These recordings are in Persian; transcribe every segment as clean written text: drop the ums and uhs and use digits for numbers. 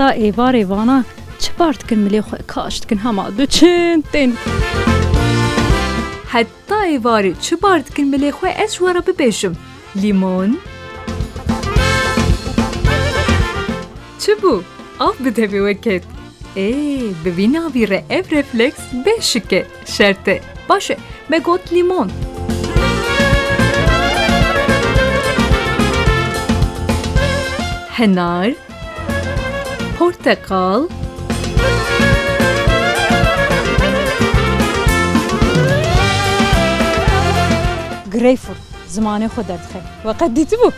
حتی ایوار ایوانا چپارت کن ملی خوی کاشت کن همه دو چند تین حتی ایواری چپارت کن ملی خوی اشوارا ببیشم لیمون چه بو؟ آف بده بیوکت ای ببینا بیره اف رفلکس بشکه شرطه باشه بگوت لیمون هنار portakal greyfurt زمانه خود دادخه وقت دیتی بو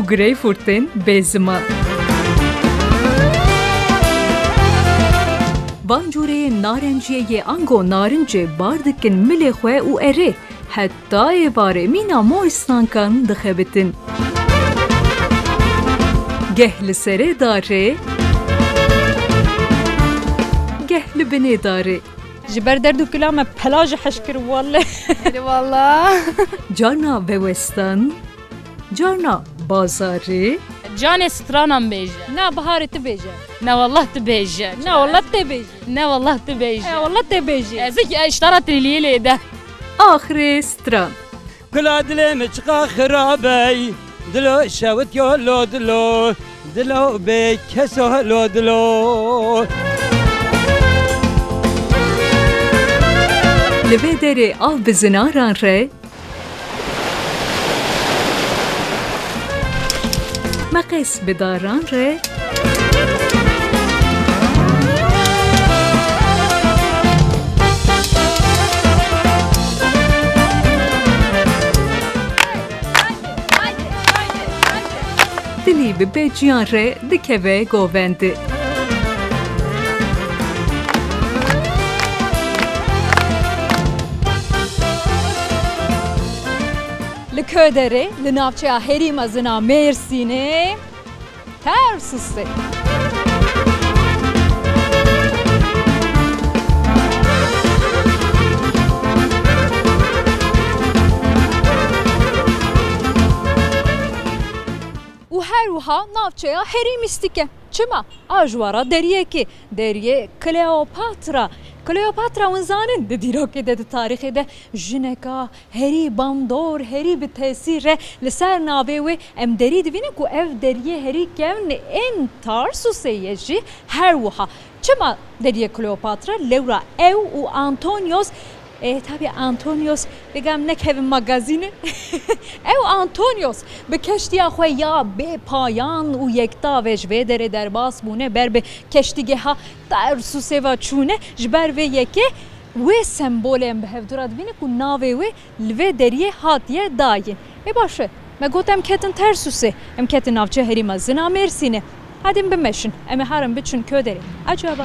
و greyfurtین به زمان بانجوره نارنجیه انگو نارنجه باردکن ملی خواه و اره حتی باره مینا مورستان کن دخه بتن گهل سره داره گهل بنه داره جبر دردو کلامه پلاج حشکر واله واله جانا بوستان جانا بازاره جان استرانم بیجه نه بهاری تو بیجه نه والله تو بیجه نه والله تو بیجه نه والله تو بیجه نه والله تو بیجه ازیک اشترت لیلی ده آخر استران کلا دلم چقدر خرابه دلو شوت یا لو دلو دلو به کسا لو دلو لبه دره آب بزناران ره مقص بداران ره دلی به بجیان ره دکوه گوونده لکودره لنافچه هری مزنا مرسینه ترسوسته و هر وها نافچه هری میستیکه چما آجوارا دریه که دریه کلیوپاترا کلیوپاترا ونزانن ده دیروکی ده تاریخی ده جنکا هری بامدور هری به تاثیر لسر نابه و ام دری دوینه که او دریه هری کون این تارسوسه یجی هر وها چما دریه کلیوپاترا لورا او و آنتونیوس طبعا آنتونیوس بگم نکه مگازینه او آنتونیوس به کشتی خوی یا به پایان و یکتا وجوه دره در باس بونه بر به کشتیگه ها ترسوسه و چونه جبر و یکه و سمبولم به هفدورات بینه که ناوه و لوه دریه هاتیه داین ای باشه مگوتم کتن ترسوسه ام کتن نافچه هریما زنا مرسینه هدیم بمشن ام هرم بچون کدره عجبا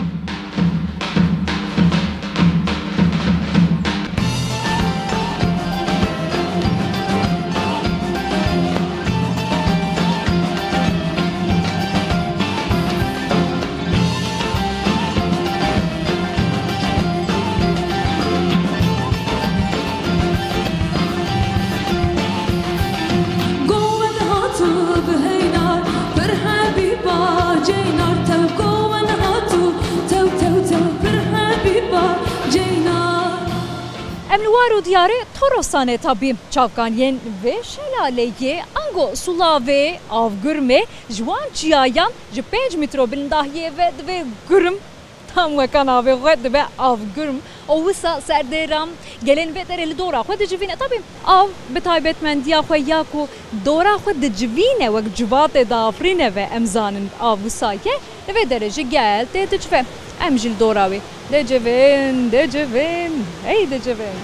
املوارو دیاره تورسانه تابیم چاکانین و شلالیه انگو سلاوه آفگرمه جوان چیایان جپنج میترو بلندهیه و گرم تام وکان آوه خود به آفگرم اوسا سردرم گلن و درل دورا خود جوینه تابیم آف به تایبت من دیا خوی یاکو دورا خود جوینه وک جوات دافرینه و امزانن آوسایه و درجه گل تجفه امجل دوراوی دجوین دجوین ای دجوین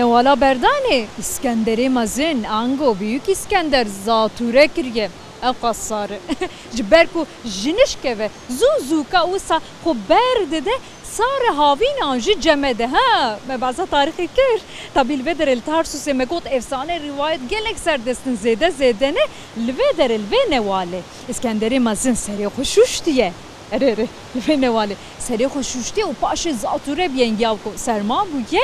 Nevala berdane İskender'i mazin ango büyük İskender zature kirge ev kassarı Ciberku jinişke ve zuzuka usa kuberde de sar havin anji cemede ha me baza tarihi kir tabil vederil Tarsu semekot efsane rivayet gelek serdestin zede zedene lvederil ve nevale İskender'i mazin seri hoşuş diye ere ve nevale seri hoşuş diye o paşa zature biyen yavko serma buye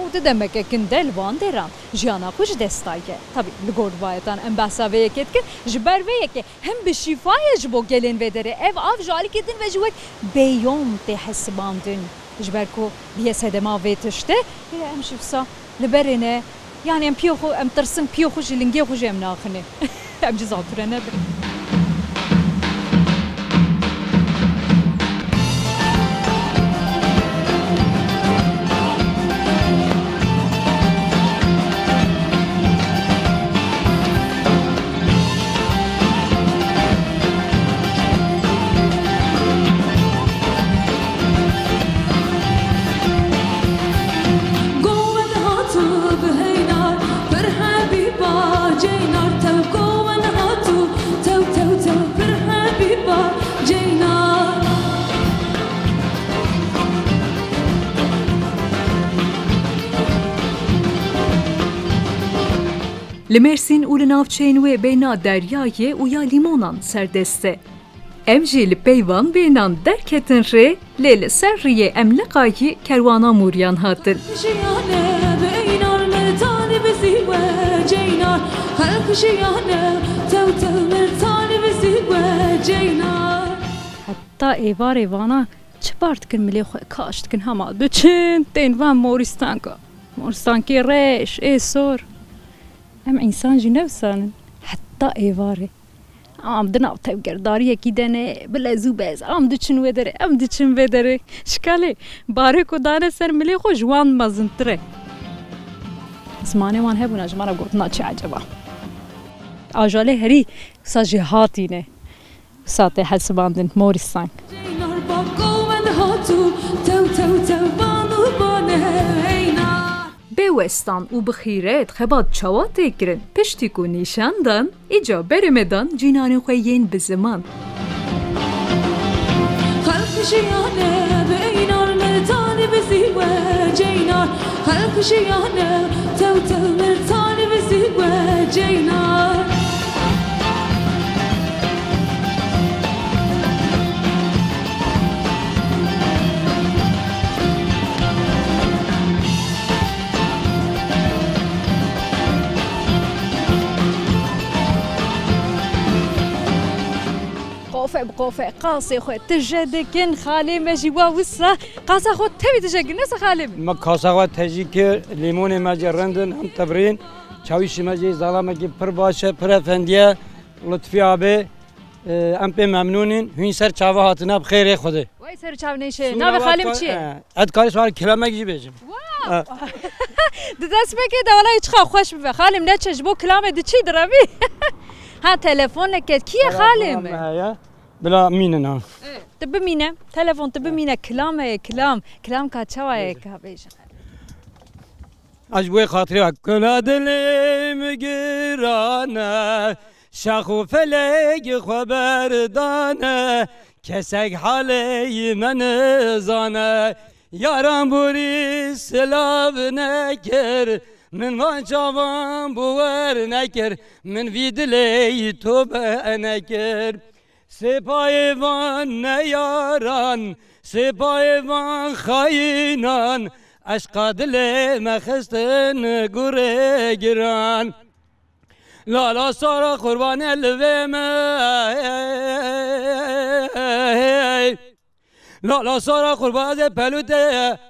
o da demek ekin delvan deran jana kuş destayge tabi ligordvayetan en bahsa ve yeketkin jiber ve yeke hem bir şifaya jibo gelin vedere ev av jalik edin ve jivek beyon te hesbandın jiberko diye sedema ve tişte ile hem şifsa liberine yani hem piyoku hem tırsın piyoku jilinge huj hem nakını hem cizature nedir لمرسین اول نافچین و بینا دریایه و یا لیمونان سردسته. امجیل پیوان بینان درکتن ره لیل سر ریه املقایی کروانا موریان هاتن. حتی ایوار ایوانا چپارت کن ملی خوی کاشت کن هما دو چند تین وان مورستانکا. مورستانکی ریش ای سور. ام انسان جنوسان حتى ايواري ام دنا طيب قرداريه كيدنه بلا زوباز ام دچن ودري ام دچن ودري شكالي باركو دار سر ملي خو جوان مازنتري زمانه وان هبنا جمانا قطنا تشي عجبا اجالي هري ساجي هاتينه ساته حسباندن مورستان Westan u bixîret xebat çawa têkirin piştî ku nîşandan îca berêmedan cînanê xwe yên bi ziman قوفه بقوفه قاسي خو تجدكن خالي ماجي واوسا قاسا خو تبي تجدكن نسا خالي ما قاسا خو تجيك ليمون ماجي رندن هم تبرين چاويش ماجي زالما كي پر باشه پر افنديه لطفي ابي ام بي ممنونين هين سر چاو هاتنا بخير خوده وای سر چاو نشه نو خالي چيه اد کارش وار کلمه گی بجم واو ددسمه کی دا والله چخه خوش ببه خالي نه چجبو کلمه د چی دروی ها تلفون لكت كي خالي بلا مين انا تب مين تلفون تب مين كلام كلام كلام كاتشاوي كابيش اجوي خاطري كل دلم جرانا شخو فلق خبردانه كسك حالي من زانه يارم بوري سلاف نكر من وانجوان بور نكر من فيدلي توب نكر سپایوان نیاران سپایوان خائنان عشقا دل مخستن گره گران لالا سارا قربان الویم لالا سارا قربان از پلوته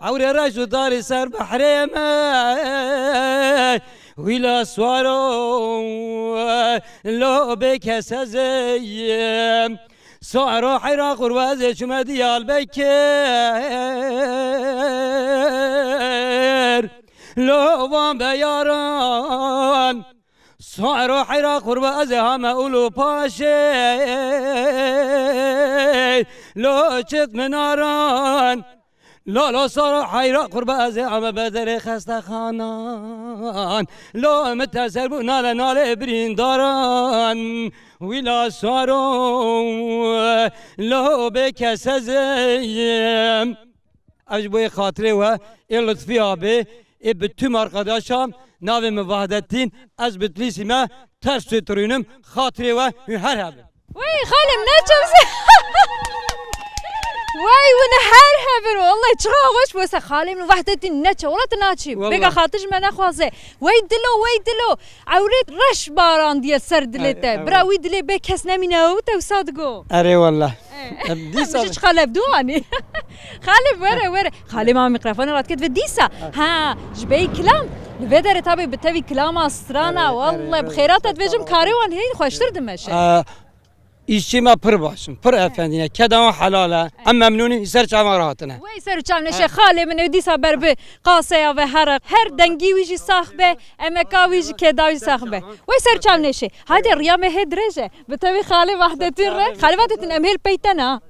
عور رشو داری سر بحریم ویلا سوارو لو بکس ازیم سوارو حیرا قرواز چومه دیال بکر لو وان بیاران سوارو حیرا قرواز همه اولو پاشه لو چت مناران لالا سارا حیرا قرب از عم بدر خسته خانان لا متأثر بو ناله ناله برینداران ویلا سارو لا به کس زیم اجبوی خاطره و لطفی آبه bütün arkadaşlarım navim vahdettin az bitlisime ters tutuyorum hatırı ve her habim. Vay hanım ne çabası? Vay bunu her habim. Vallahi çok hoş bu se hanım vahdettin ne çabası? Ola naçi. Bega hatırım ben xwaze. Vay dilo vay dilo. Avret raş baran diye serdilete. Bra vay dile be kes ne minau te usadgo. Are vallahi. مش خالب دواني خالب ورا ورا خالب مع الميكروفون رات كتف ديسا ها جبي كلام البدر تابي بتبي كلام استرانا والله بخيرات تفجم كاريون هي خوشتر دمش İşime pır başım, pır efendine, kedama halala, en memnuni serçama rahatına. Ve serçamine şey halimin ödüyse haber be, kasaya ve harak, her dengi vici sahbe, emeka vici kedavi sahbe. Ve serçamine şey, hadi riyame hedrece, betavi hali vahdetin re, hali vahdetin emhel peyten ha.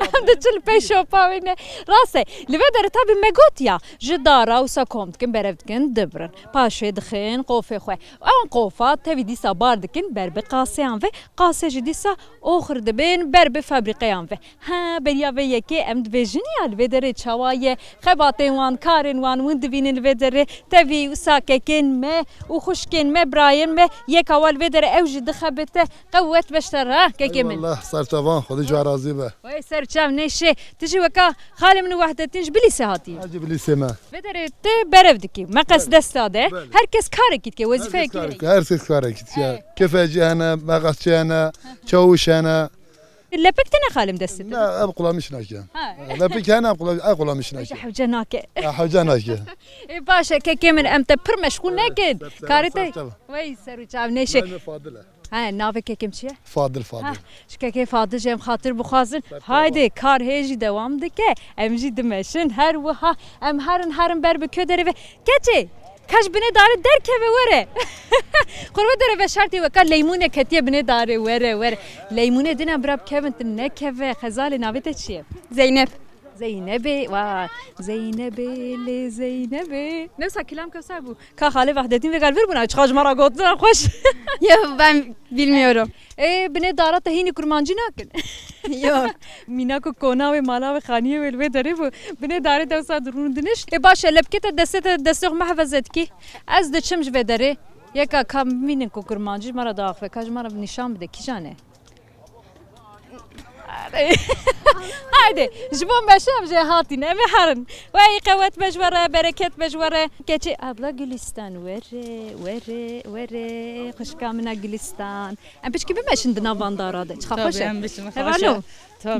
Amda çıl peşo pavine. Rase, livedere tabi megot ya. Jidara usa komtkin berevdkin dibrin. Paşe dixin, qofe xwe. An qofa tevi disa bardikin berbe qaseyan ve qase jidisa oxir dibin berbe fabrikayan ve. Ha beriya ve yeke em dibejin ya livedere çawaye. Xebaten wan karin wan wun divinin livedere tevi usa kekin me u xuşkin me brayin me yek awa livedere ev jidixebete qewwet beşterra kekimin. Allah sartavan xodicu arazi be. سرچام نشه تجي وكا خالي من وحدتين جبلي ساعتي جبلي سما بدرت برفدكي ما قصد استاده هر كس كاركيت كي وظيفه كي هر كس كاركيت كيف اجي انا ما قصدش انا تشوش انا لا بكتنا خالم دست لا ابقى مش ناجي لا بك انا ابقى مش ناجي حوجناك حوجناك اي باشا كي من امتى بر مشغول ناكد كارتي وي سرچام نشه ها نافك كم شيء فاضل فاضل شكاكي فاضل جم خاطر بخازن هايدي كار هيجي دوام دكه امجي دمشن هر وها ام هرن هرن بر بكدري كتي كاش بني دار دركه وره قربه دره بشرتي وكا ليمونه كتي بني دار وره وره ليمونه دنا براب كبنت نكه خزال نافته شيء زينب زينبي وا زينبي لي زينبي نفس الكلام كسابو كخالي وحدتين وقال بربنا çıkacağım ara götür hoş ya ben bilmiyorum beni darat hini kurmancı nakın yok minako kona ve mala ve khaniye ve elvederi bu beni darat olsa durun diniş başa lebkete destete destur mahfazet ki az de çimj vederi yaka kam minin kurmancı mara da ve kajmara nişan bide ki jane هايدي جبون بشام جهاتين أمي حرن وأي قوات مجورة بركات مجورة كاتشي أبلا جلستان وري وري وري خشكامنا جلستان أم بشكي بماش عندنا باندارة دي تخافوش أم بشكي مخافوش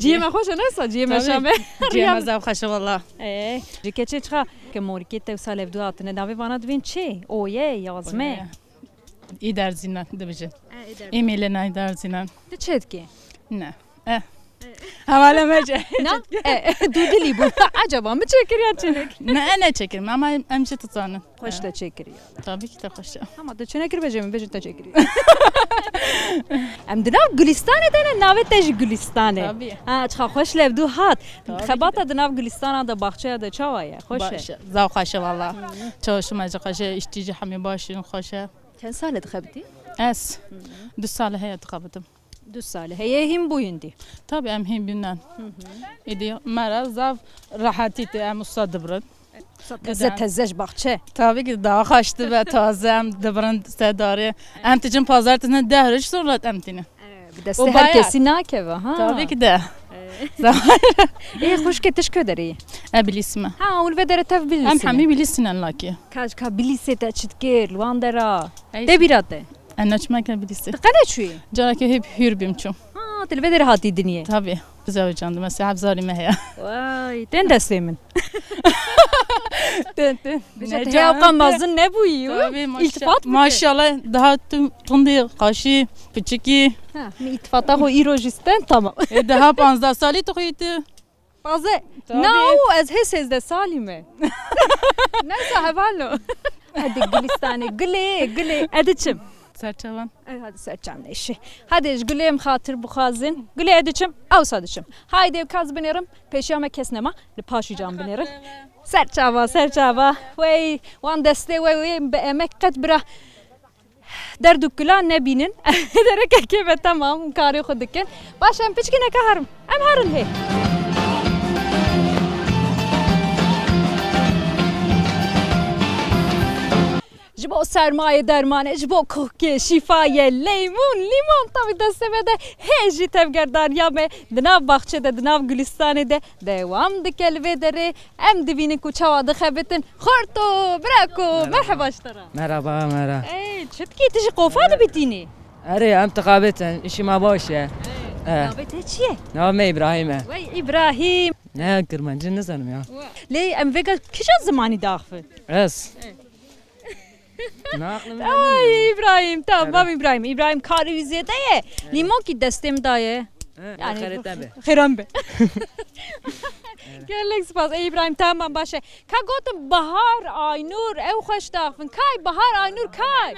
جيما خوش ناسا جيما شامي جيما زاب خاش والله إيه جكاتشي تخا كموركيتا وسالف دواتنا دافي فانا دوين تشي أويه يازمي إدار زينا دبجن إيميلنا إدار زينا تشتكي نه حوالا مجا نعم دودلي بو عجبا متشكر يا تشنك انا تشكر ماما امشي تتصانن خوش تشكر يا طبي كثر خوش ماما تشكر بجي تشكر عندنا جلستان دنا ناوتج جلستان اه تخا خوش لبدو هات خباطه دنا جلستان دا باغچه دا چاوي خوش زو خوش والله چوش مجا خوش اشتيجي حمي باشين خوشه كم سنه تخبتي اس دو سال هي تخبتم دو ساله هي هم بويندي طبعا هم بنان ايدي مرض ضعف راحتي ام صدبرن تازه تزج باغچه طبعا دا خاشت و تازه ام دبرن صداره امتجن pazartesinden dehriş sorulat amtine بدس هر کسی ناکه ها طبعا ده ايه خوش كتش كدري ابليسما ها والبدره تف بليسنا ام حمي بليسنا لاكي كاج كا بليسيتا چتكير واندرا دبيراته أنا ما كان بدي أستخدم. قديش شوي؟ جالك هي بحير بيمشوا. آه تلفدر هاتي الدنيا. طبيعي بزوج عندهم الساعة بزاري ما هي. واي تندس من. تن. بجتها وقماز النبوي. إتفاط. ما شاء الله ده تندي قاشي بتشكي. ها إتفاطه هو إيروجستان تمام. ده 15 سالي تقولي. بازه. ناو از هسيز ده سالمه. ناس هبالو. هدي جلستاني جلي جلي هدي شم. سرچوان هادی سرچم نیشی هادیش گلیم خاطر بخازین گلی دیچم آوسا دیچم های دیو کاز بینرم پیشیامه کس نما لپاشی جام بینرم سرچوا وی وان دسته وی به امکت برا دردو کلا نبینن درکه که به تمام کاری خود کن باشم پیچکی نکارم ام هرن هی جبو سرمایه درمانه جبو کوکه شفای لیمون تاوی دسته بده هیچی تفگرداریا به دناف باخچه ده دناف گلستانه ده دوام دکلوه داره ام دوینه کوچاوا دخبتن خورتو براکو مرحبا شترا مرحبا ای چطکی تشی قوفا ده بیتینی؟ اره ام تقابتن اشی ما باشه نابته چیه؟ نامه ابراهیمه وی ابراهیم نه کرمانجه نزنم یا لی ام وگا کشا زمانی داخفه؟ رس Ay İbrahim tamam İbrahim karı vizede ye limon ki destem daye yani Xeran be Gerlek spas İbrahim tamam başa Kagot bahar aynur ev xoş dağfın kay bahar aynur kay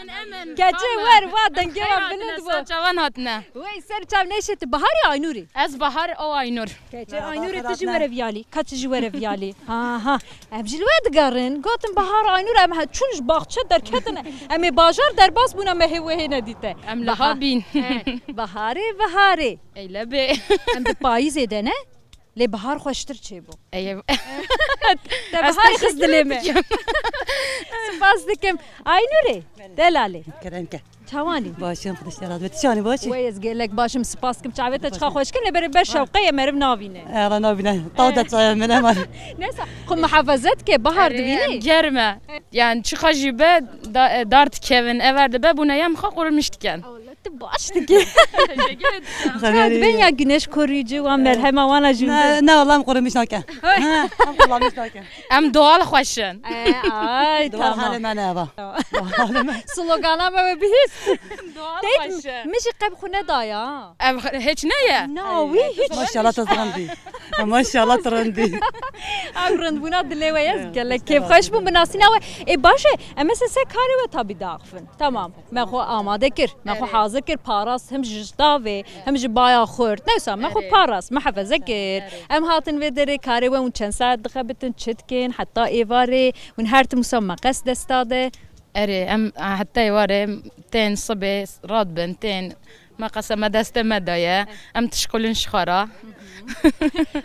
Gece ver vadan gelan bilid bu Serçavan hatna Vey serçav neşeti bahar ya aynuri Ez bahar o aynur Gece aynur etici verevyali kaçıcı verevyali Aha Emcil ve digarın Gotum bahar aynur em çunj bahçe derketine Emi bajar derbas buna mehevvehe nedite Em laha bin Bahari Eyle be Em de payiz edene لی بهار خوشتر چی بود؟ ایه بهار خزد لیمه سپاس دکم اینوری دلالی کرنکه چوانی باشیم خودش نراد بودی چوانی باشی؟ ویز گلک باشیم سپاس کم چاوی تا چخا خوش کن لبری بر شوقی مرم ناوینه ایرا ناوینه تاودت چایم منه مار نیسا خب محافظت که بهار دوینه گرمه یعنی چخا جیبه دارت کهون اورده به بونه یم خواه قرمشت کن باش دیگه ببین یا گنش کوریجی و مرهم وانا جون نه والله من قرمش نکن ام دوال خوشن آی دوال حال منه با سلوگانا به بیس دوال خوشن میشه قب خونه دایا هیچ نه ناوی هیچ ماشاءالله ترندی ماشاءالله ترندی امرند بنا دلوی از گله کیف خوش بو بناسین او ای باشه ام اس کاری و تابی داغفن تمام من خو آماده کر من خو حاضر کر پاراس هم جداوی هم جبایا خورد نه من خو پاراس محافظه کر ام هاتن ودری کاری و اون چند ساعت دخبتن چتکن حتی ایواره اون هرت مسمم قصد استاده اری ام حتی ایواره تن صبح راد بن تن مقصه مدسته مدایه ام تشکلن شخاره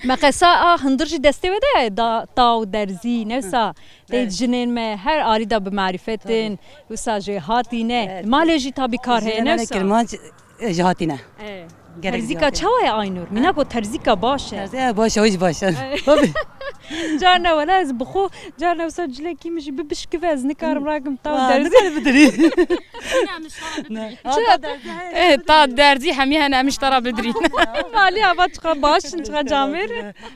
مقصه هندرجی دسته بده دا تاو درزی نوسا دیت جنین ما هر آری دا بمعرفتن وسا جهاتی نه مال جی تابی کار هی نوسا کرمان جهاتی نه ترزیکا چوه آینور مینا گو ترزیکا باشه ترزیکا باشه هیچ باشه جان و ناز بخو جان و سجله کی مش ببشك فاز نكارم راكم طاو درزي بدري نعم ايه طاو درزي حميها انا مش طرا بدري عليها باتقا باش نتقا جامر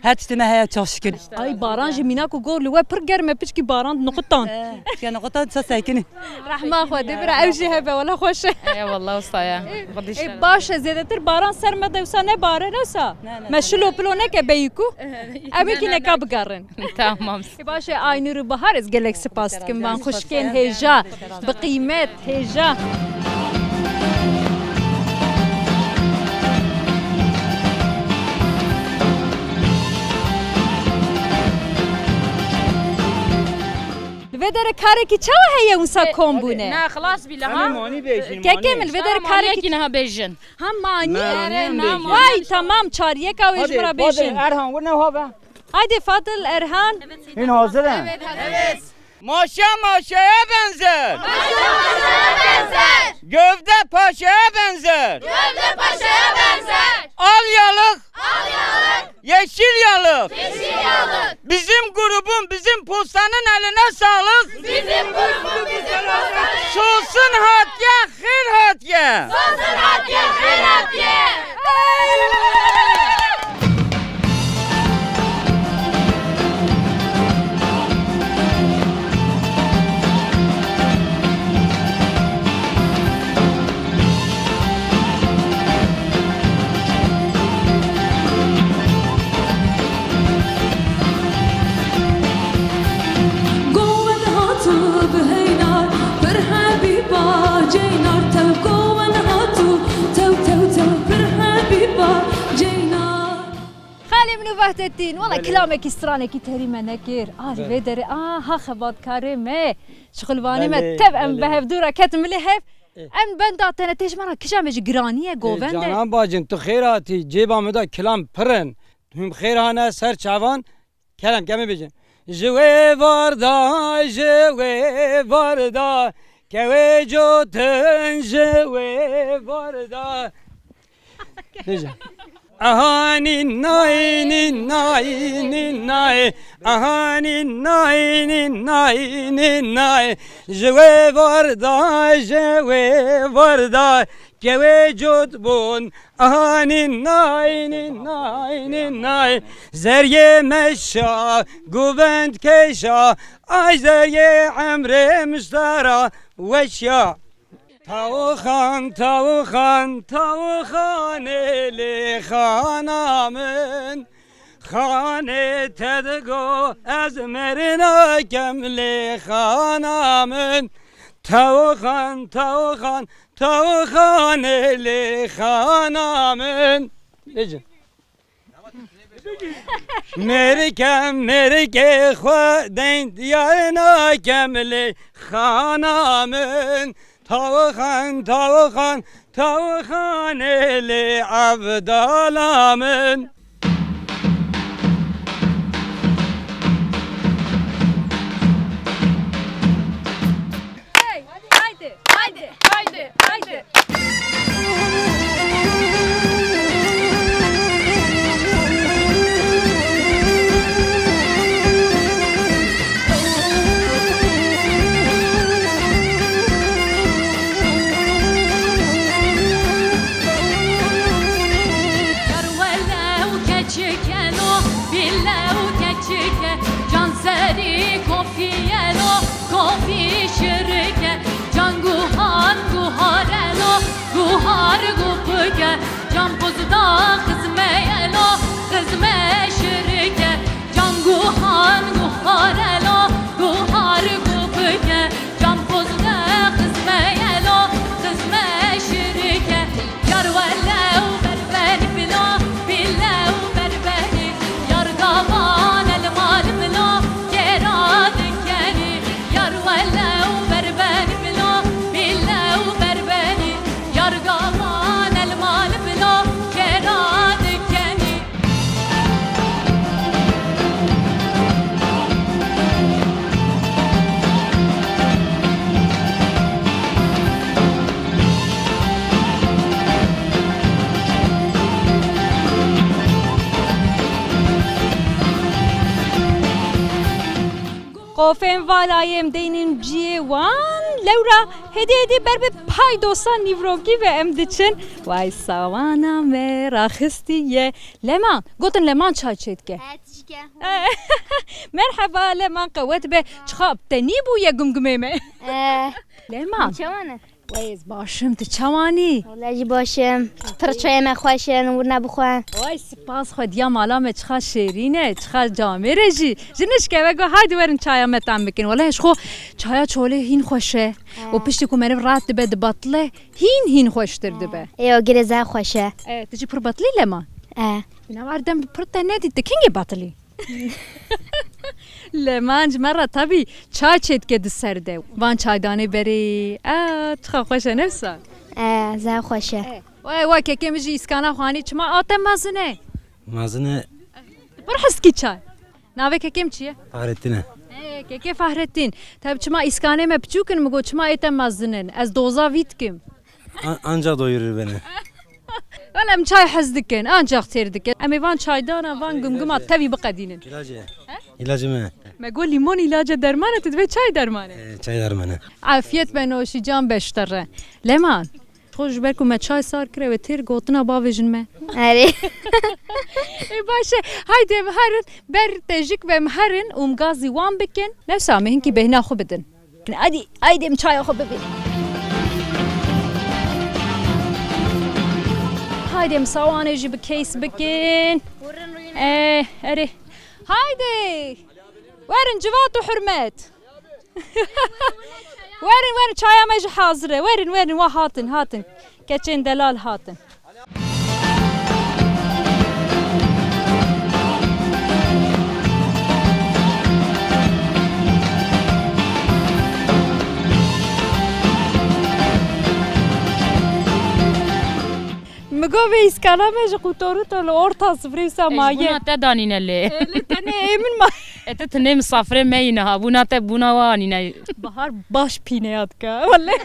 هاتشتنا هي تشكل اي بارانج ميناكو قول لو بركر ما بيشكي باران نقطان كان نقطان ساكنه رحمه خدي برا اوجي هبه ولا خوش اي والله وصايا اي باش زيادتر باران سر مده وسنه باران وسا مشلو بلونك بيكو امكنك ابقى تمام باشه آینور بهار از گلک سپاس کم من خوشکن هیجا به قیمت هیجا ودر کاری که چه هیه اون ساکن بونه نه خلاص بیله ها که کمل ودر کاری که نه بیشن هم معنی وای تمام چاریه که ویش برا بیشن ارهان و نه ها با Haydi Fadıl Erhan. Yine hazır mı? Evet. Maşa maşaya benzer. Maşa maşaya benzer. Gövde paşaya benzer. Gövde paşaya benzer. Al yalık. Al yalık. Yeşil yalık. Yeşil yalık. Bizim grubun, bizim postanın eline sağlık. Bizim grubun, bizim postanın. Sosin hatiye, hır hatiye. Sosin hatiye, hır hatiye. But رحت الدين والله كلامك يستراني كي تهري مناكير آري بدري ها خبط كارمه شغل واني ما تبع بهف دوره كتم لهف ام بندا تنتش مرا كشامج جرانيه گووند جانم باجن تو خیراتی جیبم دا کلام پرن تو خیرانه سر چوان کلام کمی بجن جوی واردا جوی واردا کوی جو تن جوی واردا دیجا آهانی نای نی نای نی نای آهانی نای نی نای نی نای جوی واردا جوی واردا که وجود بون آهانی نای نی نای نی نای زریه مشا گووند کشا آی زریه عمره مشترا وشا تاوخان تاوخان تاوخان لی خانامن خانه تدگو از مرنا کم لی خانامن تاوخان تاوخان تاوخان لی خانامن مرکم مرکه خودین دیارنا کم لی خانامن تاوخان تاوخان تاوخان لی عبدالامن قوفن والایم دینم جیوان لورا هدیه بر به پای دوستان نیروگی و امدیچن وای سوانا مراخستیه لمن گوتن لمن چای چید که مرحبا لمن قوت به چخاب تنیبو یا گمگمه لمن چمانه وایز باشم تو چمانی ولی باشم پرچای من خواشن و نبخوان وای سپاس خود یا مالام چخا شیرینه چخا جامره جی جنش که بگو هادی ورن چایا متام بکن ولهش خو چایا چوله هین خوشه و پشتی کو مریم رات بده بطله هین خوشتر دبه ایو گریزه خوشه تو چی پر بطلی لما بناوردم پر تنیدی تکینگی بطلی لمانج مرة طبي چای چید که دسرده وان چایدانه بری چخا خوشه نفسا زه خوشه وای وای که که میجی اسکانا خوانی چما آتم مزنه مزنه برحس کی چای ناوه که کم چیه؟ فهرتینه که که فهرتین تب چما اسکانه ما بچوکن مگو چما ایتم مزنن از دوزا وید کم انجا دویرر بنه ولم چای حس دکن آنجا اختیار دکن امی وان چای دانه وان گمگم آتفی بقدینن علاج من مگو لیمون علاج درمانه تدوی چای درمانه چای درمانه عافیت بنوشی جان بشتره لمان خوش برکو ما چای سار کره و تیر گوتنا باویجن من آره باشه هایده مهرن بر تجیک و مهرن ومگازی وان بکن نفسامه هنکی بهنا خوب بدن ادی ایدم چای خوب ببین هايدي مسواني جيب كيس بكين ايه اري هايدي وين جوات وحرمات وين شايا ماجي حاضره وين هاتن كاتشين دلال هاتن Agave iskanamej kutorutol orta sıfırı samaye. Buna te daninelle. Tane emin ma. Ete tane misafre meyne ha. Buna te buna vanine. Bahar baş pineyat ka. Vallahi.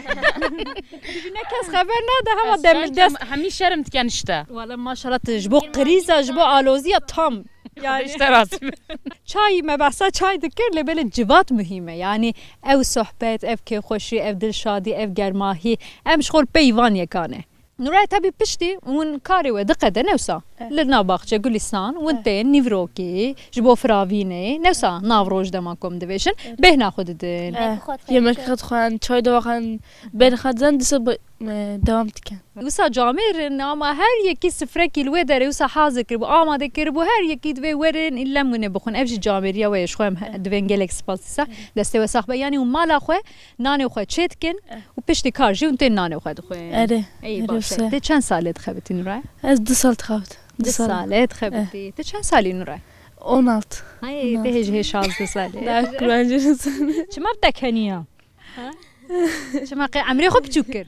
Bugüne kes haber ne de hava demirdes. Hemi şerim tken işte. Vallahi maşallah tejbo kriza jbo aloziya tam. Yani işte razım. Çay mebahsa çay dikerle böyle civat mühime. Yani ev sohbet, ev keyhoşi, ev dilşadi, ev germahi. Em şkol peyvan yekane. نورای تابی پشتی اون کاری و دقت نوسا لرنا باخچه گلیسان و انت نیفروکی جبو فراوینه نوسا ناوروش دما کم دویشن به نخوددن یه مکرد خوان چای دو خوان بین خدزن دست دوام تکن وسا جامیر ناما هر یکی سفره کیلو داره وسا حاضر کرب آماده کرب هر یکی دوی ورن ایلمونه بخون افش جامیر وایش خوام دوینگلک سپاسیسا دسته و صاحب یعنی اون مالا خو نان خو چت کن و پشتی کارجی اون تن نان خو خوی اره ته چند ساله تخبتی نورای؟ از دو سال تخبت. دو ساله تخبتی. ته چند سالی نورای؟ 16. ای ته هیچ هیچ از دو ساله. نه کرانجیس. چه مبتدا کنیم؟ چه مقی عمری خوب چوکر؟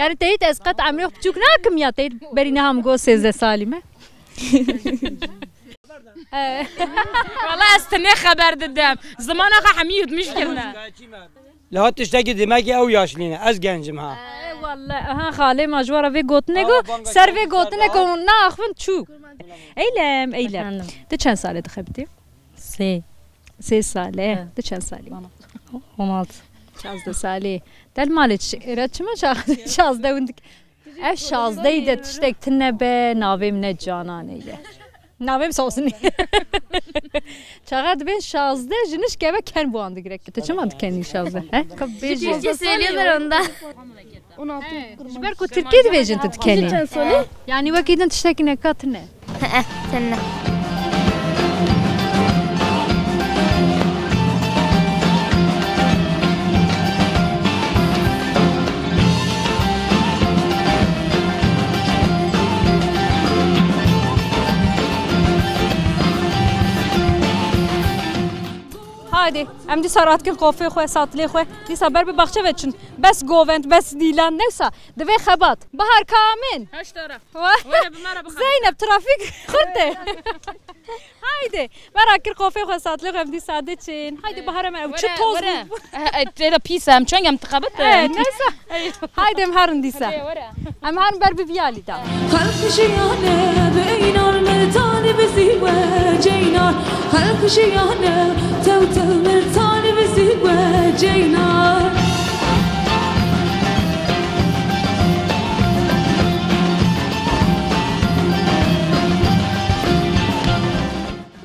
یعنی ته ایت از قط عمری خوب چوک نه کمیات ته بری نه هم گو 13 سالی مه. والله است نه خبر دادم زمان آخه حمید مشکل نه. لحظه تشتگی دیمگی او یاشلینه از گنجم ها. والله ها خاله مجوره وی گوتنگو سر وی گوتنگو نه اخون چو ایلم ایلم ده چند ساله تخبتی؟ سه ساله ده چند سالی؟ 16 16 سالی دل مالچ رچ ما شازده اوندک اف شازده ایده تشتک تنه به ناویم نه جانانه ایده ناویم سوسنی چقدر بین شازده جنش گبه کن بوانده گرک ده چما دکنی شازده جنش سلیدر انده 16 جبر کو Türkiye division tedkeni. Yani vakiden tiştekine katne. Tenne. Hadi, hem de saratkin kahve koy, saatli koy. Biz haber bir bahçe veçin. Bes govent, bes dilan neyse. Deve xabat. Bahar kamin. Her taraf. Zeynep trafik kurte. Haydi, merakir kahve koy, saatli koy. Hem de saat için. Haydi bahar hemen. Çi toz. Tera pisa hem çöngem tıkabat. Neyse. Haydi hem harın diyse. Hem harın ber bir viyali da. Kalk şeyhane beynar mertani besi ve ceynar. Kalk şeyhane tevtev. مرتاني بزيد وجينا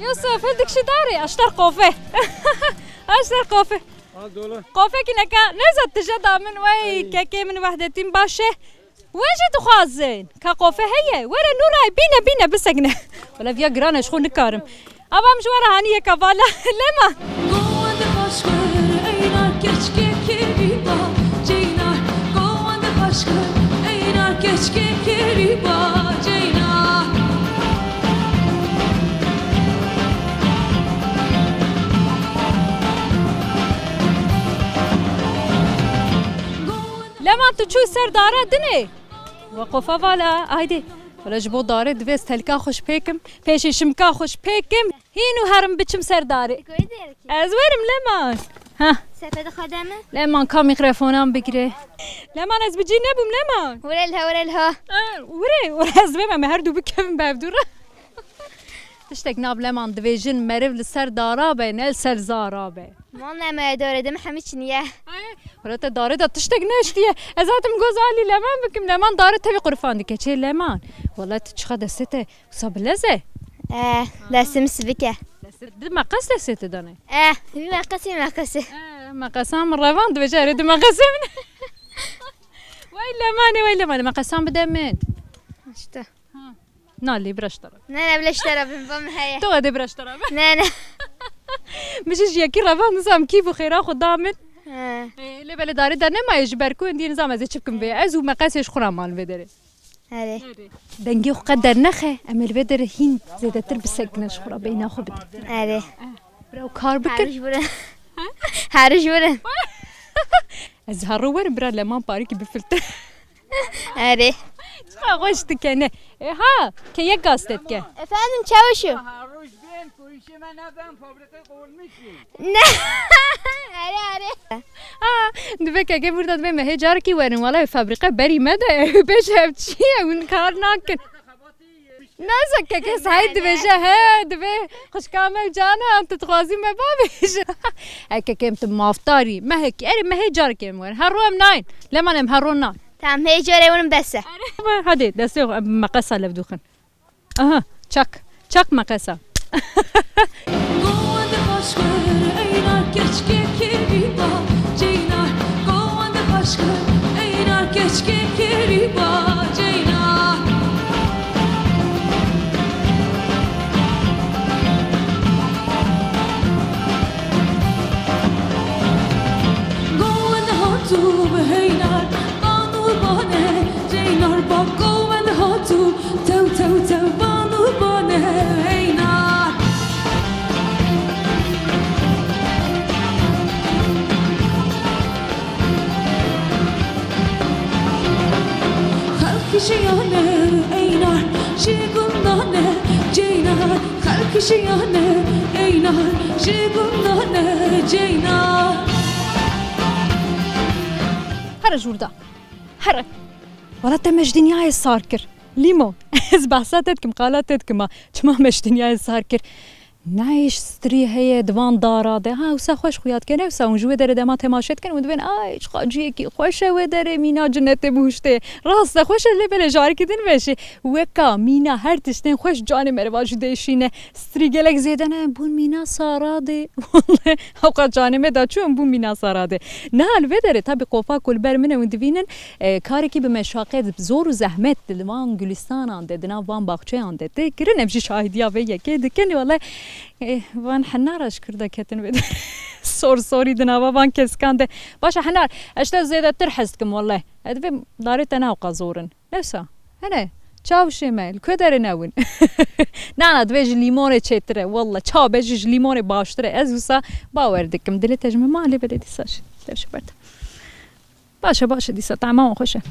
يوسف عندك شي داري اشتر قوفه اشتر قوفه قوفه كنك نزلت تجدا من وي كاكي من وحدتين باشه واجد خازن كقوفه هي ورا نوراي بينا بسكنه ولا فيا جرانا شكون نكارم أبا مجوار هانية كفالا لما لما تشو سر دارا دني وقفا فالا هايدي ولا جبو داري دفيس تلكا خوش بيكم فيشي شمكا خوش بيكم هينو هرم بتشم سر داري ازويرم لمان ها سفد خدامه لمان كام ميكروفونام بكري لمان از بجي نبوم لمان ورا الها ورا زبيمه مهردو بكم بابدور تشتك ناب لمان دفيجن مريف لسر دارابه نل سر زارابه مانا ما داره دم حميش نياه ولا تداره دا تشتك ناشتيه ازاتم غزالي لمان بكم لمان داره تبي قرفان دي كتشي لمان والله تشخا دسته صاب لزه لازم سبكه مقاس دسته داني مقاسام الرفان دفيجه ريد مقاسم ويلا ماني مقاسام بدمين شتا نالي براش طرف نانا بلاش طرف نفهم هيا تو غادي براش طرف نانا ماشي جي كي راه نظام كيف وخير اخو ضامن اللي بالي داري دانا ما يجبركو ندير نظام هذا تشبكم بيعز وما قاسيش خرا مال بدري هذه دنجي وقدر نخي اما البدر هين زيد تلبس سكنه شخرا بينا خبد هذه برا وكار بكر حارج ولا الزهر وين برا لمان باريكي بفلتر هذه خوش دکنه ها که یک گاستت که افندم چوشو هروش بین تویشی من نبم فابریکای قول میشی نه آره ها دوبه که برداد به مهجار کی ورن والا فابریکه بری مده بشم چیه اون کار نکن نازک که کس هید بشه هد به خوشکامل جانه ام تتخوازی مبابش اگه کم تو مافتاری مهکی اری مهجار کم ورن هر روم ناین لمنم هر روم ناین تام هيجري وانا مدسه هادي دسه مقصه لبدوخن اها تشك تشك مقصه هر جوردا هر ولا تمش دنياي صاركر ليمو زبحساتتكم قالاتتكم تما مش دنياي صاركر نايش ستري هي دوان دارا ده ها وسا خوش خويات كانه وسا ونجوه داره دما تماشيت كان ودبن اي خاجيه كي خوشه و داره مينا جنته بوشته راست خوشه لبل جار كدن بشي وكا مينا هر تشتن خوش جان مرواج ديشينه ستري گلك زيدنه بون مينا ساراده والله اوقات جانمه دا چون بون مينا ساراده نال ودره تبي قوفا كل بر منه وندوينن كاركي بمشاقه زور و زحمت دلوان گلستان اند دنا وان باغچه اند تكرن امشي شاهديا وي كد كن والله وان حنار اشكر دكتن بده سور سوري دنا وان كسكان ده باشا حنار اشتا زيادة ترحزكم والله ادبي داريت انا وقزورن نفسها هنا تشاو شمال كدر ناون نانا دبيج ليموني تشتري والله تشاو بيج ليموني باشتري ازوسا باوردكم دلت اجمع ما علي بدي ساش ليش برتا باشا باشا ديسا طعمه خوشه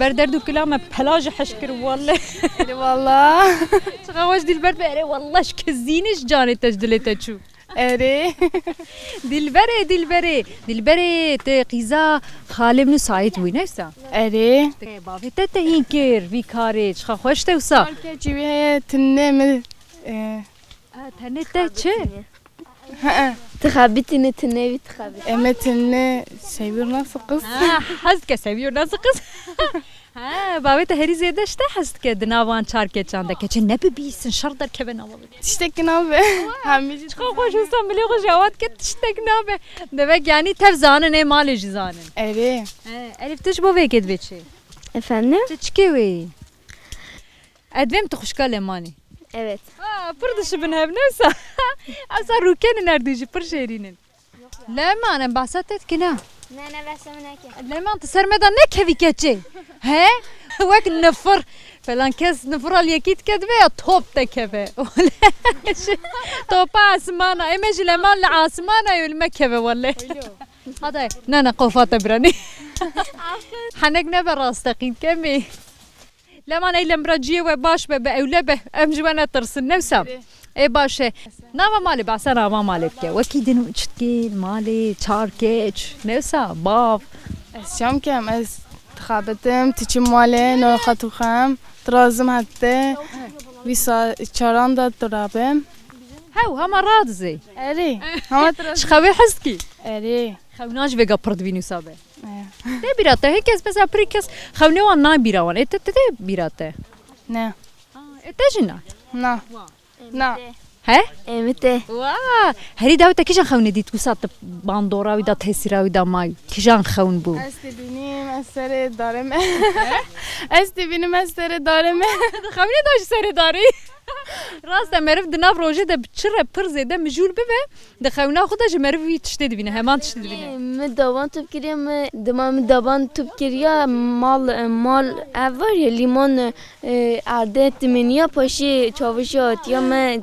برد درد وكلامه بلاج حشكر والله والله تغوش دي البرد اري والله شكزينش جاني تجدلته تشوف اري دلبري دلبري دلبري تقيزا خالم نو سايت وينسا اري بابي تتهين كير في كاريج خوشته وسا كي هي تنم تنته تشي تخابيتي نتني تخابيتي امتن سيبير ناقص حزك سيبير ناقص ها بابا تهري زيد اشتا حزت كدنا وان شاركت عندك كي نبي بيس نشردر كبنا والله تشتكنا به حميد خوش وسام لي غجوات كتشتكنا به دبك يعني تفزانن اي مالي جزانن اري الف تشبو بك دبيتشي افندم تشكيوي ادم تخشكا لماني Evet. Aa, burada şubun hem neyse. Asar rukenin erdeci pır şehrinin. Leman bahsettin ki ne? Ne bahsettin ki? Leman sermeden ne kevikeci? He? Vak nefır falan kes nefır al yakit kedve ya top da keve. Topa asmana. Emeci Leman la asmana yülme keve vallahi. Hadi. Nana kofata brani. Hanek ne be rastakin kemi. لما انا الا مراجيه وباش بأولابه امجوانا ترسل نفسها اي باشا نعم مالي بعسانا ما مالك وكيد نوتشتكين مالي تشاركيتش نفسها باف الشام كام از تخابتم تشي مالي نو خطو خام ترازم حتى ويسا تشاراندا ترابم هاو هما رادزي اري هما ترازم شخوي حسكي اري خوناش بيقا برد بينو صابه ده بیراته هی کس بس آپریکس خونه وان نه بیروان ات ات بیراته نه ات چی نه نه نه ها؟ امتى؟ واه هري داوتا كيجان خاوني ديت وسط باندورا ودا تهسيرا ودا ماي كيجان خاون بو استي بينيم اسري دارم استي بينيم اسري دارم خاوني داش سري داري راسا مرف دناف روجي دا بتشرا برزي دا مجول ببا دا خاونا خدا جمرفي تشتد بينا همان تشتد بينا مدوان تبكريا دمام دوان تبكريا مال اول ليمون عدد تمنيا باشي تشاوشات يا ما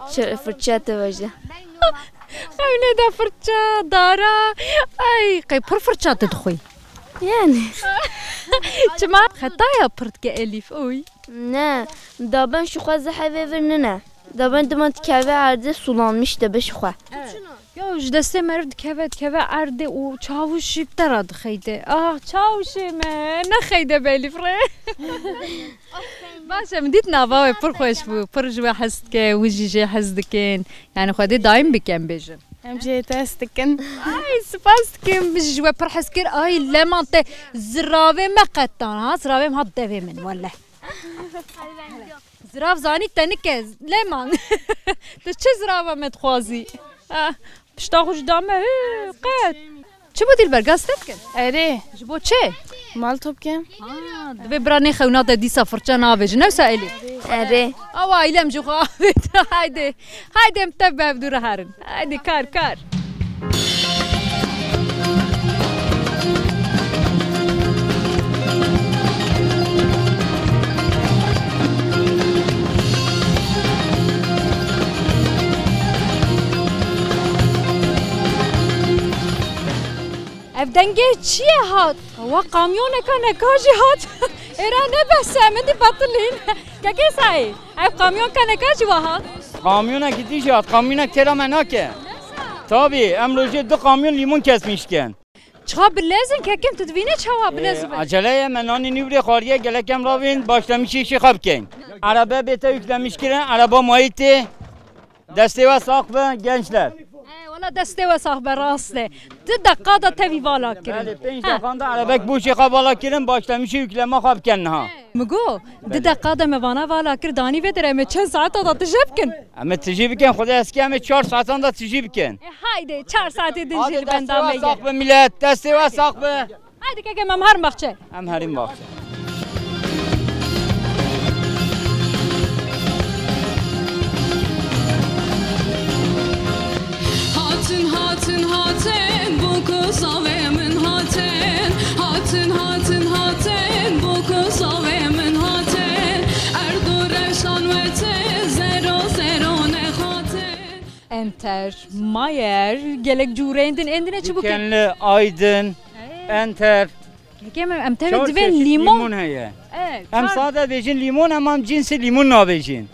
فرشات واجا خاونا دا فرشا دارا اي قي بور فرشات تدخوي يعني جماعة خطايا برد ألف أوي نه دابن شو خواز حبي ورننا دابن دمت كهف عرضه سولانmış da beş xwa. Ya ucdası mervd kehf ardı o çavuşu tarad xeyde. Ah çavuşu me ne xeyde belifre. Başa medit nava ve pır xoş bu pır jwa hast ke wiji hasdken yani xadi daim bikem bejim. ام جيت استكن اي سباستكن بالجوا برحسكن اي لا مانطي زراوي ما قطان زراوي ما دافي من والله زراف زاني تنكز لا مان تش زراوه ما تخوازي باش تاخذ دامه قات شو بدي البرغاستكن اري جبو تشي مال توبكن دبي براني خونات دي سافرتش انا بجنا وسائلي اري اوه يلم جوخا هايدي هايدي متبه بدور هارن هايدي كار كار دنگه چیه هات؟ و قامیونه کنه کاجی هات؟ ایرانه بسه من دی بطلین که که سایی؟ ایب قامیون کنه کاجی و هات؟ قامیونه که دیجی هات قامیونه تیرا منا که تابی امروزی دو قامیون لیمون کس میشکن چه بلازن که کم تدوینه چه ها بلازن؟ عجله منانی نیوری خاریه گلکم راوین باشتمیشی ایشی خب کن عربه بیتا یکلمیش کرن عربه مایتی دسته و ساقبه گنجلر ولا دسته و صاحبه راسته دقادا تبی بالا کرن پنج دقادا عربک بوشی خواب بالا کرن باشتمیشی یکلمه خواب کنها مگو دقادا موانا بالا کر دانی بدر امه چند ساعت دا تجیب کن امه تجیب کن خدا اسکی امه چار ساعتان دا تجیب کن هایده چار ساعت دنجیل بندامه دسته و صاحبه ملت دسته و صاحبه هایده که که مم هر مخچه هم هرین مخچه هاتن هاتن بوكو صوي من هاتن هاتن هاتن هاتن بوكو صوي من هاتن اردو رشان وتن زيرو زيرو نخاتن انتر ماير جلك جوريندن اندنا چبوكن كنل ايدن انتر كم امتر ديفن ليمون هي ام ساده بيجين ليمون امام جنس ليمون نابيجين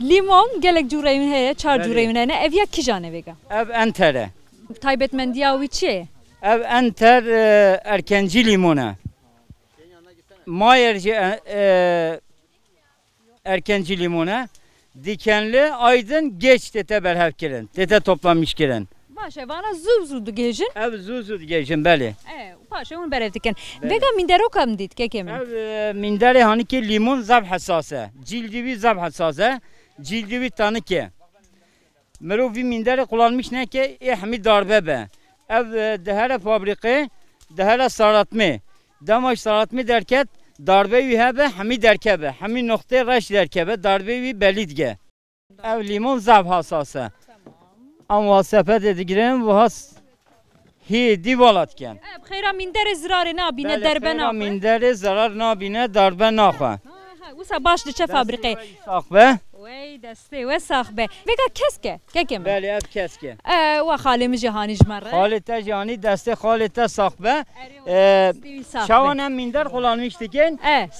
لیمون گلک جورایی هست، چهار جورایی نه. اویا کی جانه بگه؟ اب انتره. تایبت من دیاوی چیه؟ اب انتر ارکنجی لیمونه. مایر ارکنجی لیمونه. دیکنلی ایدن گچ دته برهف کردن، دته toplanmış کردن. باشه، وانا زود زود گیجن. اب زود زود گیجن، بله. باشه، اون برهف کن. بگه میندرو کم دید که کمی. اب میندره هانی که لیمون زب حساسه، جلدی بی زب حساسه. جلدی بی تانه که مروی میندره kullanmış نه که احمی داربه به. اب دهره فابریکه دهره سرطمی. دماش سرطمی درکت داربه وی هبه همی درکه به همی نقطه رش درکه به داربه وی بلیدگه. اب لیمون زب حساسه. اما سپت دیگریم و هست هی دیوالات کن. اب خیره میندره زرار نابینه دربه نخواه. خیره میندره زرار نابینه دربه نخواه. وسا باش دچه فابریکه. ساخبه. وی دسته و ساخبه. وگا کسکه که کم؟ بله اب کسکه. و خالم جهانی جمره. خالتا جهانی دسته خالتا ساخبه. شوانم میندر kullanmış دیگن.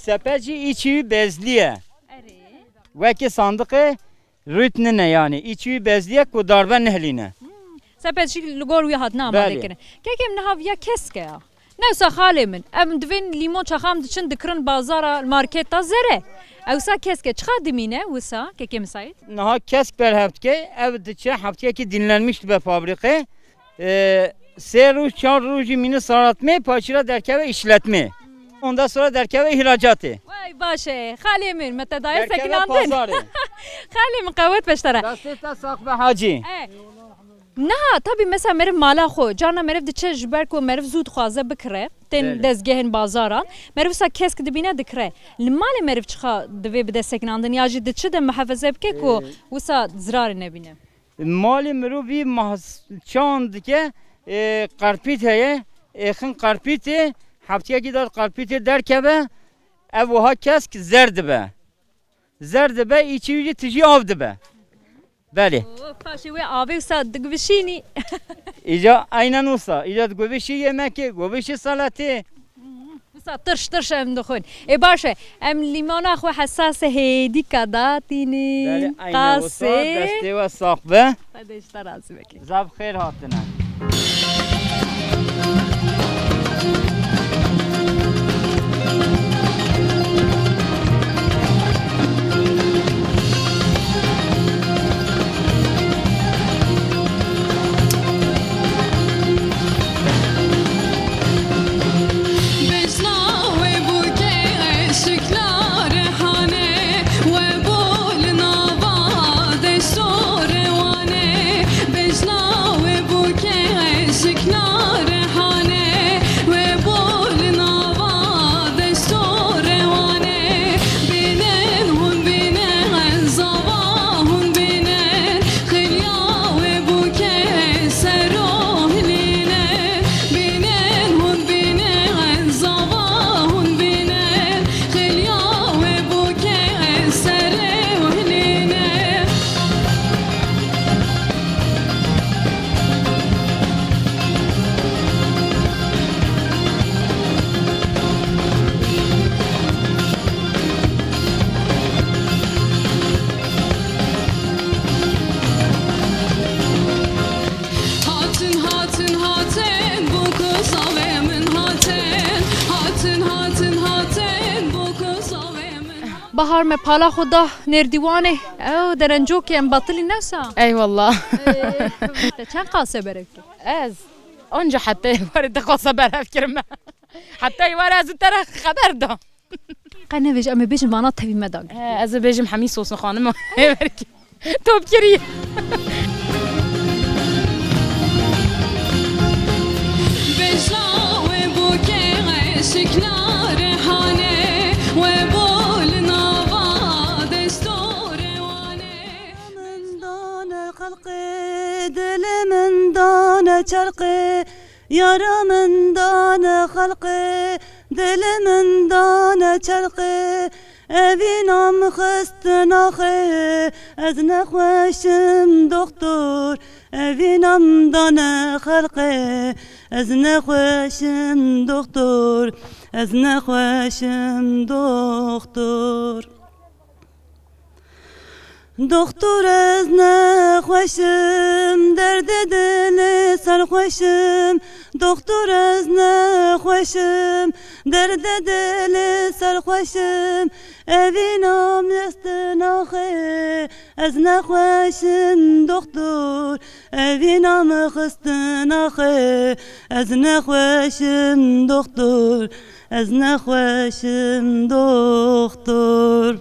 سپچی ایچی بزلیه. و که ساندقه رتنه نه یعنی ایچی بزلیه کداربه نهلینه. سپچی لگور وی هات نامده کنه. که کم نهاو یا کسکه؟ نوسا خاله من ام دوین لیمون چخام دچن دکرن بازار مارکت تا زره اوسا کس که چخا دمینه وسا که کم سایت نه کس بر هفت که او دچه هفت که دینلنmişti به fabrikه سه روز چهار روزی mini saratme paçira derkeve işletme ondan sonra derkeve ihracatı vay باشه خاله من متدایر سکناندن خلي مقاوت باش ترى دستت ساقبه حاجی نه طبی مثلا مرف مالا خو جانا مرف د چه جبر کو مرف زود خوازه بکره تن دزگهن بازاران مرف سا کس که دبینه دکره لمال مرف چخا دوی بده سکناندن یا جی د چه د محافظه بکه کو وسا زرار نبینه مال مروی چاند که قرپیت هیه اخن قرپیت هفتیه که دار قرپیت درکه به اوها کس که زرد به زرد به ایچی ویجی تجی آفده به بله. پاشی وی آبی وسا دگویشی نی. ایجا اینا نوسا ایجا دگویشی یمکی گویشی سالاتی. وسا ترش ترش ام دخون. ای باشه ام لیمونا خو حساس هیدی کداتی نی. بله اینا وسا دستی و ساقبه. خداش تراز بکی. زب خیر هاتنا. بهار مه پالا خدا نردیوانه او درنجو که ام باطلی نسا ای والله چند قاسه برف از اونجا حتی وارد قاسه برف کرم حتی وارد از طرف خبر دام قنه بیش ام بیش مناط تبی مدان از بیشم حمی سوسن خانم تو بکری دلمن دانه چرقه یارمن دانه خلقه دلمن دانه چرقه اوی نام خست ناخه از نخوشم دکتر اوی نام دانه خلقه از نخوشم دکتر از نخوشم دکتر دکتر از نخوشم درد دل سرخوشم دکتر از نخوشم درد دل سرخوشم اوی نام دست ناخه از نخوشم دکتر اوی نام خست ناخه از نخوشم دکتر از نخوشم دکتر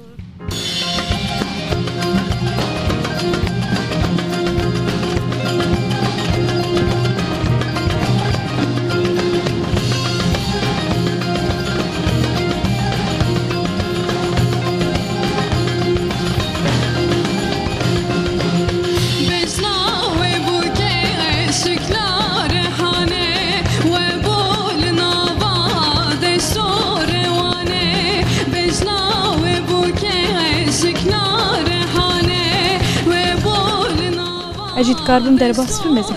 اجید کاربم در باس فیلم مزید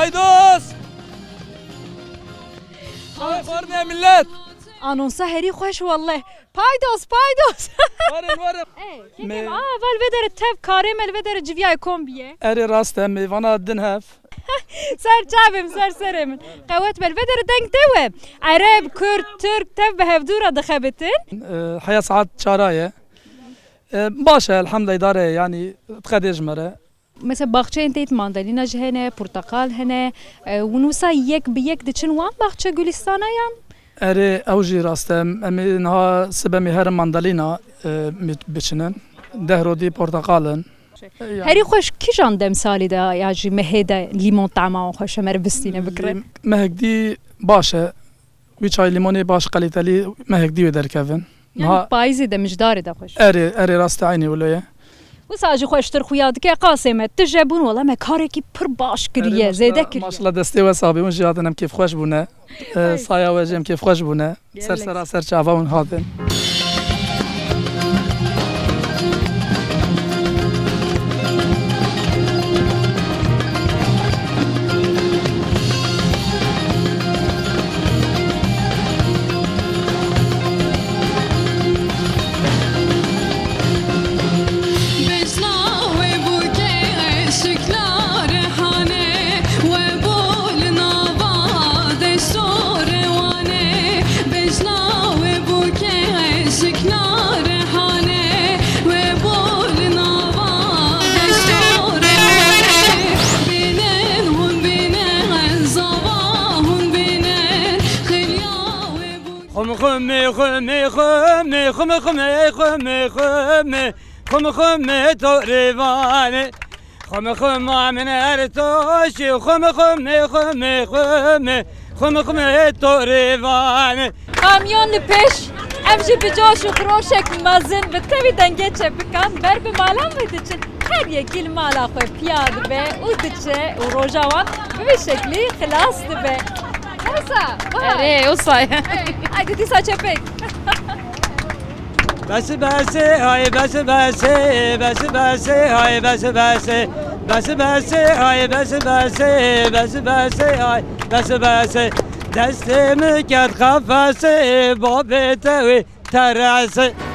Haydos! Haydos! Haydos! Haydos! آنونسا هری خوش والله پایدوس پایدوس وارم ای اول ودر تف کارمل ودر جویای کمبیه اری راسته میوانا دنهف سر جابم سر سرم قوات بل ودر دنگ توه عرب کرد ترک تف به هفدورا دخبتن حیا ساعت چارایه باشه الحمد اداره یعنی تقدیش مره مثلا باغچه انتیت ماندالینا هنه پرتقال هنه ونوسا یک به یک دچن وان باغچه گلستانه یان اره اوجی راستم اینها سبه مهر ماندالینا بچنن دهرودی پرتقالن هری خوش کیجان دم سالی ده یا جی مهده لیمون طعما خوش مر بستینه بکرن مهدی باشه وی چای لیمونی باش قلیتلی مهدی و درکون یعنی پایزی ده مجدار ده خوش اره راست عینی ولایه وساجي خوشتر خويا دك قاسم تجبون والله ما كاركي بر باش كريه زيدك ما شاء الله دستي وصابي مش جاتنا كيف خوش بونه صايا وجم كيف خوش بونه سرسرا سر شافا ونهادن خم تو روانه خم من هر توشی خم تو روانه کامیون پیش امجی بجاش و خروشک مزن به توی دنگه چه بکن بر به مالا میدچه هر یکی مالا خوی پیاد به او دچه و روژاوان به شکلی خلاص به اوسا اگه دیسا چه پیک بس بس های بس بس بس بس های بس بس بس بس های بس بس بس بس های بس بس دستم کرد قفسه با بتوی ترسه